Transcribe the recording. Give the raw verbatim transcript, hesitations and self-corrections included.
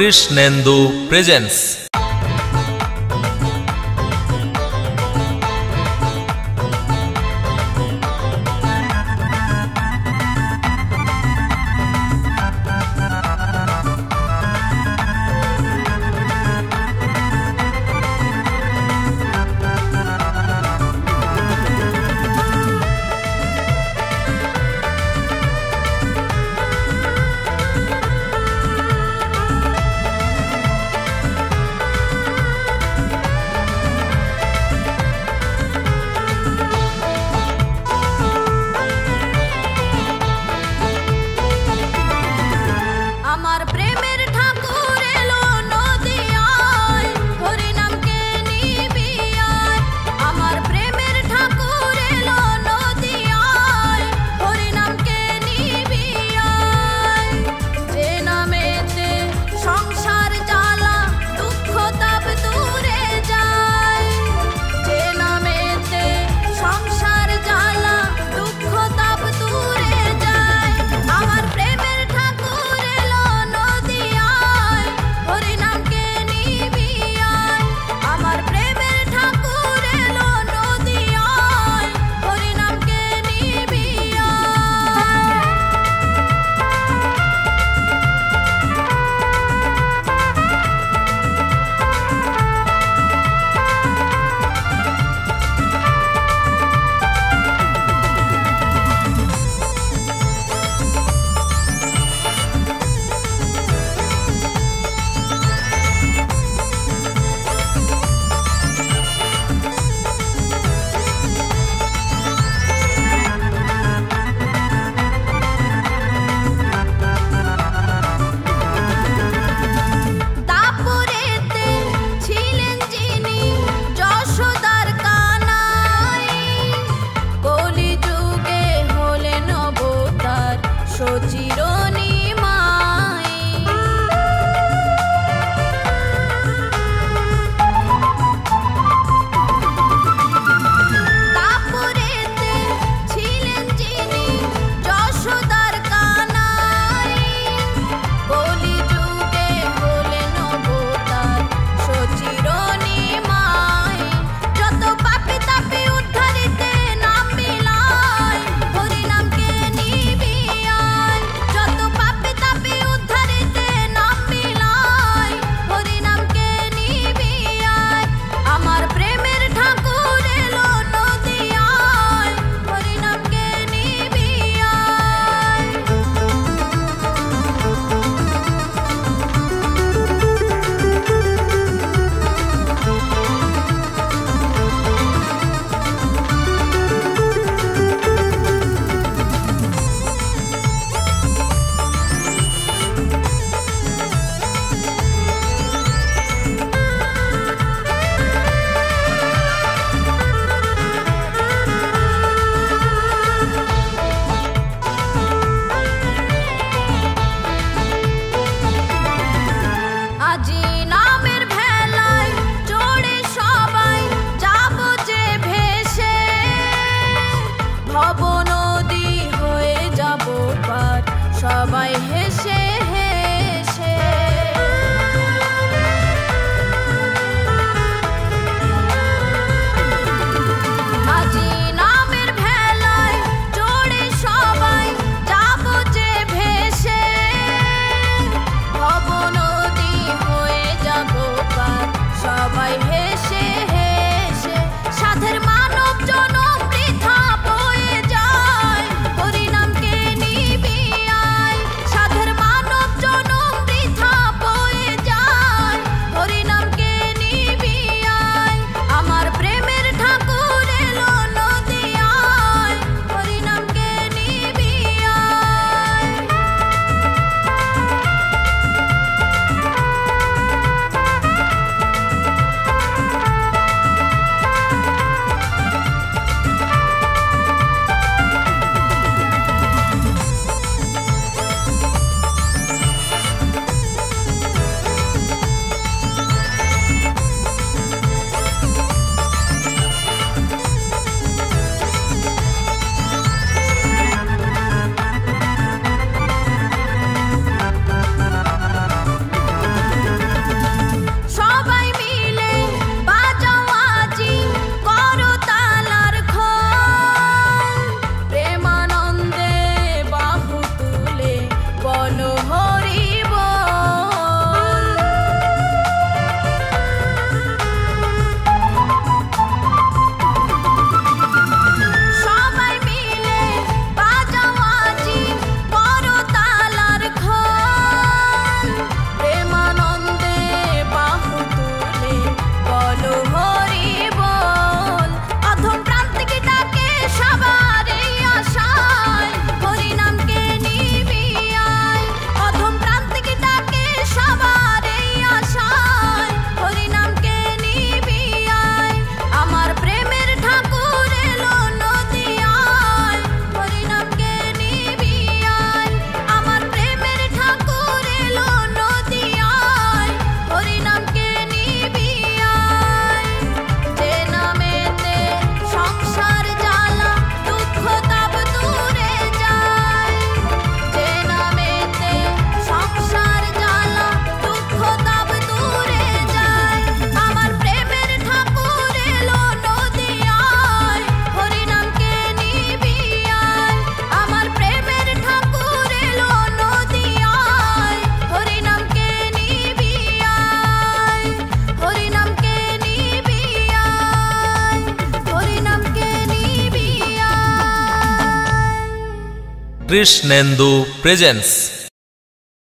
Krishnendu presents. Krishnendu presents